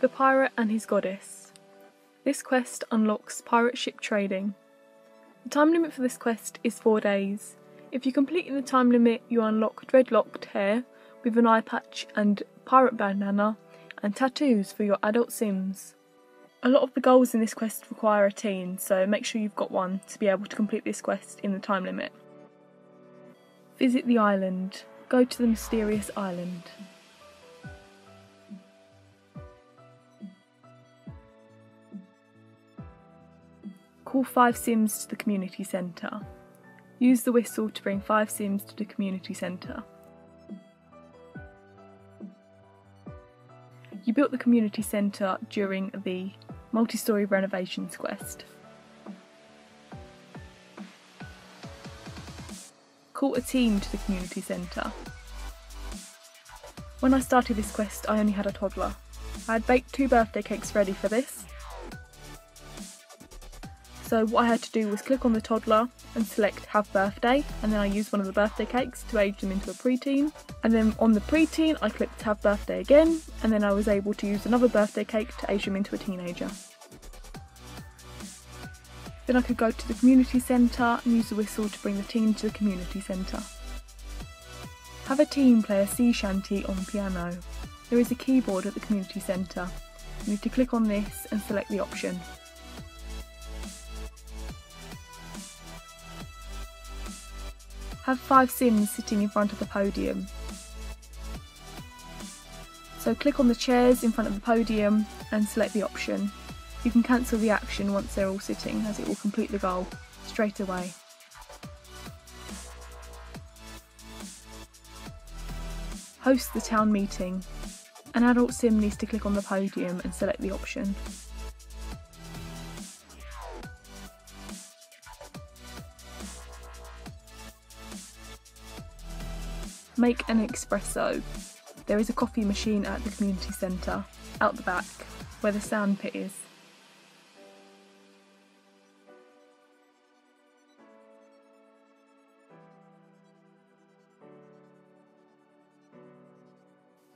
The Pirate and His Goddess. This quest unlocks pirate ship trading. The time limit for this quest is 4 days. If you complete in the time limit, you unlock dreadlocked hair with an eye patch and pirate bandana and tattoos for your adult sims. A lot of the goals in this quest require a teen, so make sure you've got one to be able to complete this quest in the time limit. Visit the island. Go to the mysterious island. Call 5 sims to the community centre. Use the whistle to bring 5 sims to the community centre. You built the community centre during the multi-storey renovations quest. Call a team to the community centre. When I started this quest, I only had a toddler. I had baked 2 birthday cakes ready for this. So what I had to do was click on the toddler and select have birthday, and then I used one of the birthday cakes to age them into a preteen, and then on the preteen I clicked have birthday again, and then I was able to use another birthday cake to age them into a teenager. Then I could go to the community centre and use the whistle to bring the teen to the community centre. Have a teen play a sea shanty on the piano. There is a keyboard at the community centre. You need to click on this and select the option. Have 5 sims sitting in front of the podium. So click on the chairs in front of the podium and select the option. You can cancel the action once they're all sitting, as it will complete the goal straight away. Host the town meeting. An adult sim needs to click on the podium and select the option. Make an espresso. There is a coffee machine at the community centre, out the back, where the sand pit is.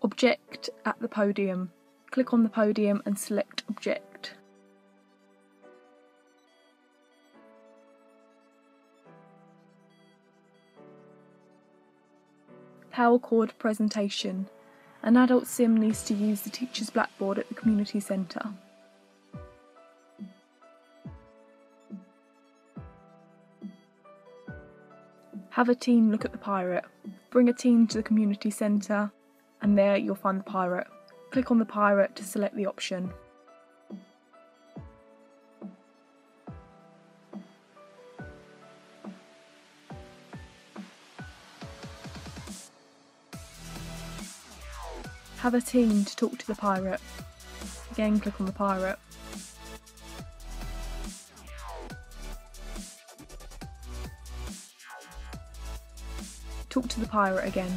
Object at the podium. Click on the podium and select object. Power Chord presentation. An adult sim needs to use the teacher's blackboard at the community centre. Have a teen look at the pirate. Bring a teen to the community centre and there you'll find the pirate. Click on the pirate to select the option. Have a teen to talk to the pirate. Again, click on the pirate. Talk to the pirate again.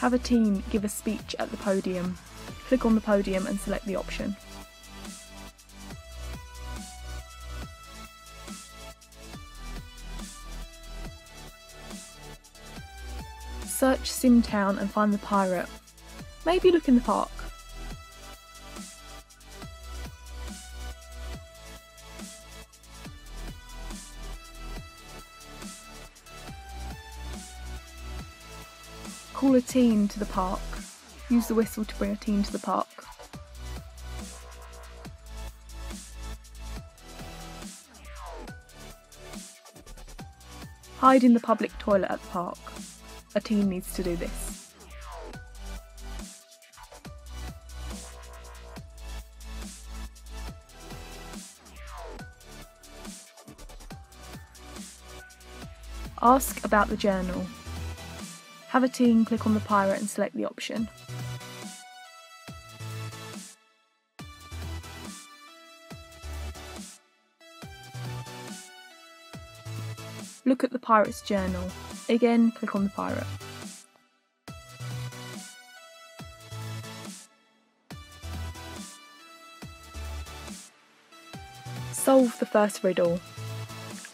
Have a teen give a speech at the podium. Click on the podium and select the option. Search Simtown and find the pirate. Maybe look in the park. Call a teen to the park. Use the whistle to bring a teen to the park. Hide in the public toilet at the park. A teen needs to do this. Ask about the journal. Have a teen click on the pirate and select the option. Look at the pirate's journal. Again, click on the pirate. Solve the first riddle.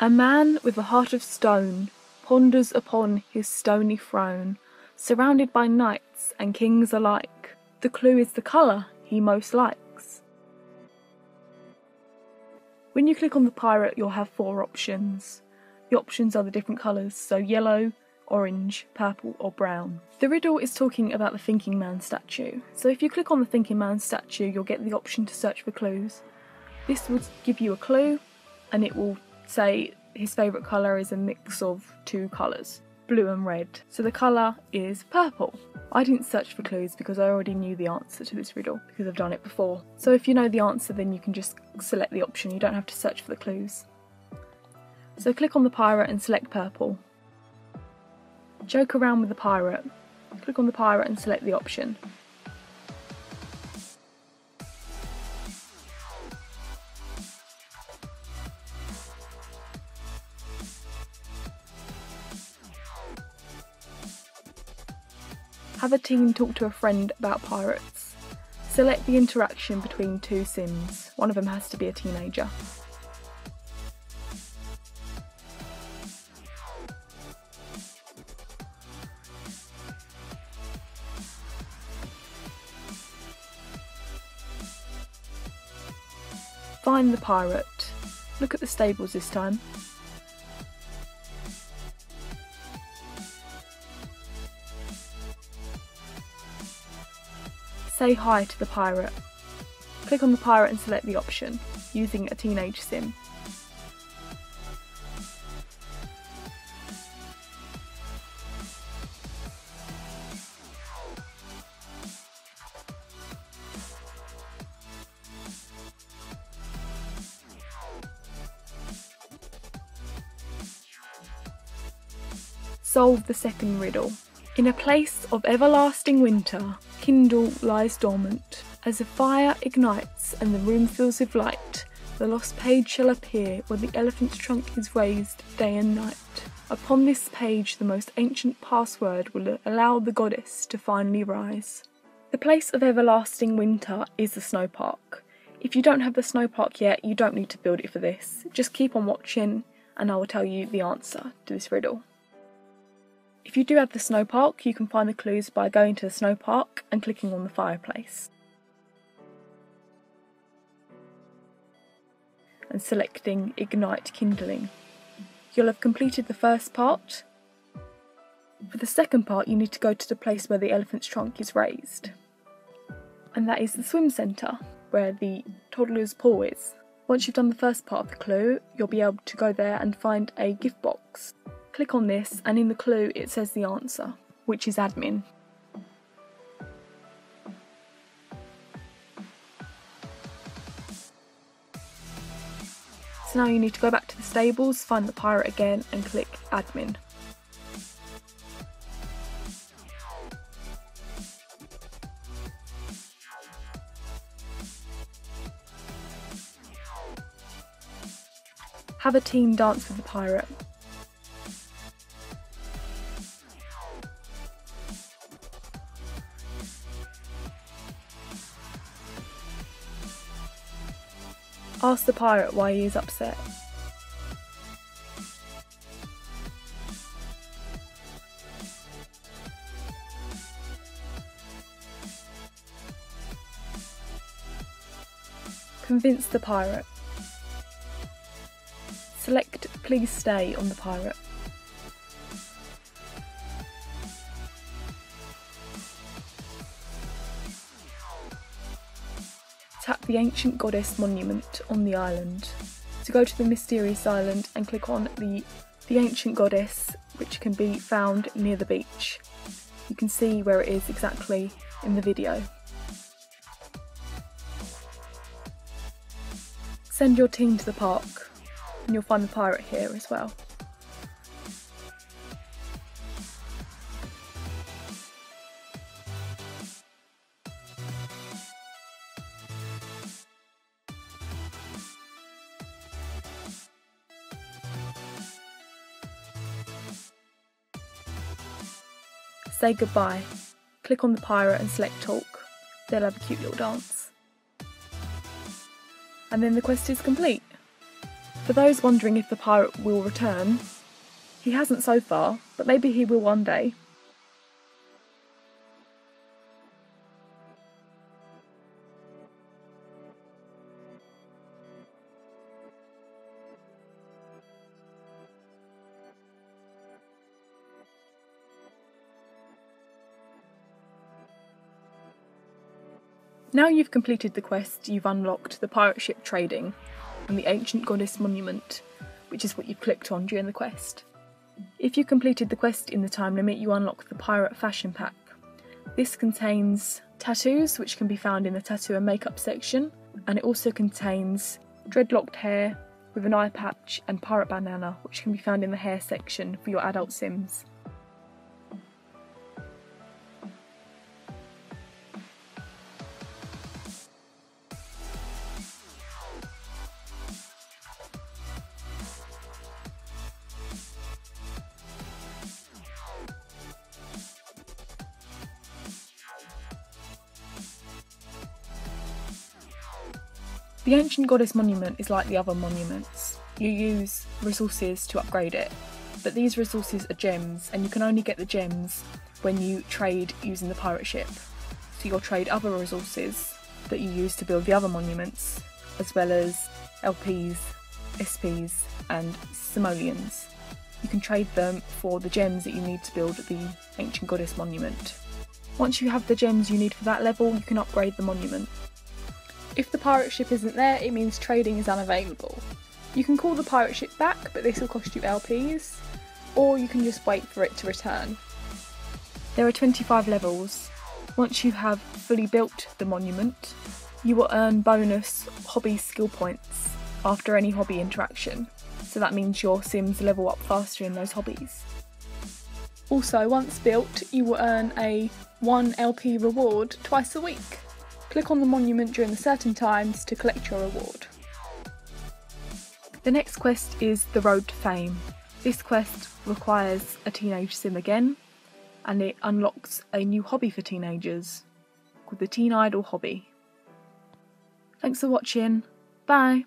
A man with a heart of stone ponders upon his stony throne, surrounded by knights and kings alike. The clue is the colour he most likes. When you click on the pirate, you'll have four options. The options are the different colours, so yellow, orange, purple or brown. The riddle is talking about the Thinking Man statue. So if you click on the Thinking Man statue, you'll get the option to search for clues. This will give you a clue, and it will say his favourite colour is a mix of two colours, blue and red. So the colour is purple. I didn't search for clues because I already knew the answer to this riddle because I've done it before. So if you know the answer, then you can just select the option. You don't have to search for the clues. So click on the pirate and select purple. Joke around with the pirate. Click on the pirate and select the option. Have a team talk to a friend about pirates. Select the interaction between two sims. One of them has to be a teenager. Find the pirate. Look at the stables this time. Say hi to the pirate. Click on the pirate and select the option, using a teenage sim. Solve the second riddle. In a place of everlasting winter, Kindle lies dormant. As the fire ignites and the room fills with light, the lost page shall appear where the elephant's trunk is raised day and night. Upon this page, the most ancient password will allow the goddess to finally rise. The place of everlasting winter is the snow park. If you don't have the snow park yet, you don't need to build it for this. Just keep on watching and I will tell you the answer to this riddle. If you do have the snow park, you can find the clues by going to the snow park and clicking on the fireplace and selecting Ignite Kindling. You'll have completed the first part. For the second part, you need to go to the place where the elephant's trunk is raised, and that is the swim centre where the toddler's pool is. Once you've done the first part of the clue, you'll be able to go there and find a gift box. Click on this and in the clue it says the answer, which is admin. So now you need to go back to the stables, find the pirate again and click admin. Have a team dance with the pirate. Ask the pirate why he is upset. Convince the pirate. Select Please Stay on the pirate. Tap the ancient goddess monument on the island. So go to the mysterious island and click on the ancient goddess, which can be found near the beach. You can see where it is exactly in the video. Send your team to the park and you'll find the pirate here as well. Say goodbye. Click on the pirate and select talk. They'll have a cute little dance. And then the quest is complete. For those wondering if the pirate will return, he hasn't so far, but maybe he will one day. Now you've completed the quest, you've unlocked the pirate ship trading and the ancient goddess monument, which is what you clicked on during the quest. If you completed the quest in the time limit, you unlock the pirate fashion pack. This contains tattoos, which can be found in the tattoo and makeup section, and it also contains dreadlocked hair with an eye patch and pirate bandana, which can be found in the hair section for your adult sims. The ancient goddess monument is like the other monuments. You use resources to upgrade it, but these resources are gems, and you can only get the gems when you trade using the pirate ship. So you'll trade other resources that you use to build the other monuments, as well as LPs, SPs and simoleons. You can trade them for the gems that you need to build the ancient goddess monument. Once you have the gems you need for that level, you can upgrade the monument. If the pirate ship isn't there, it means trading is unavailable. You can call the pirate ship back, but this will cost you LPs, or you can just wait for it to return. There are 25 levels. Once you have fully built the monument, you will earn bonus hobby skill points after any hobby interaction, so that means your sims level up faster in those hobbies. Also, once built, you will earn a 1 LP reward twice a week. Click on the monument during the certain times to collect your reward. The next quest is the Road to Fame. This quest requires a teenage sim again, and it unlocks a new hobby for teenagers called the Teen Idol Hobby. Thanks for watching. Bye!